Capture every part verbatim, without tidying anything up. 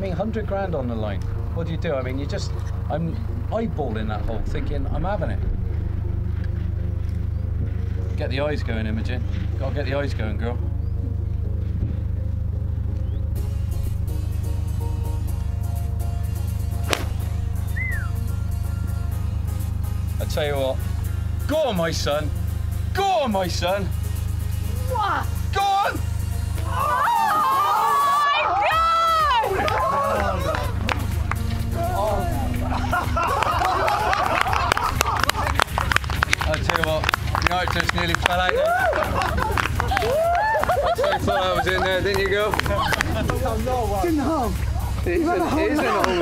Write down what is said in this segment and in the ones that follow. mean, hundred grand on the line. What do you do? I mean, you just, I'm eyeballing that hole, thinking I'm having it. Get the eyes going, Imogen. Gotta get the eyes going, girl. I tell you what, go on, my son. Go on, my son. What? Go on. Oh, my God! I'll tell you what, the arch just nearly fell out. I thought I was in there, didn't you, girl? Oh, no, what? Didn't home. It is an old one.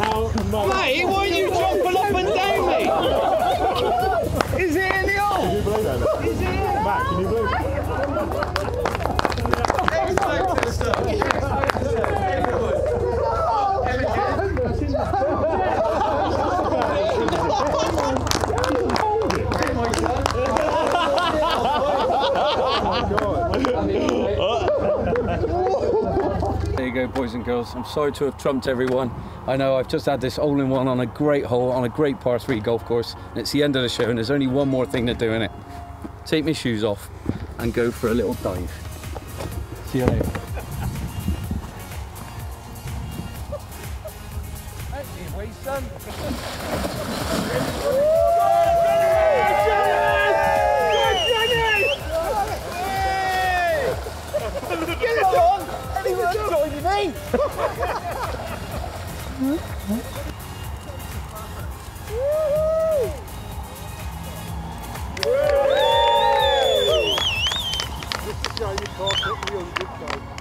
Oh, no. Mate, why are you jumping up and down, mate? Is it in the old? Can you believe that? Is it in the old? Matt, can you believe that? There you go, boys and girls. I'm sorry to have trumped everyone. I know I've just had this all-in-one on a great hole, on a great par three golf course, and it's the end of the show, and there's only one more thing to do in it. Take my shoes off and go for a little dive. See you later. This is how you talk, it real good guy.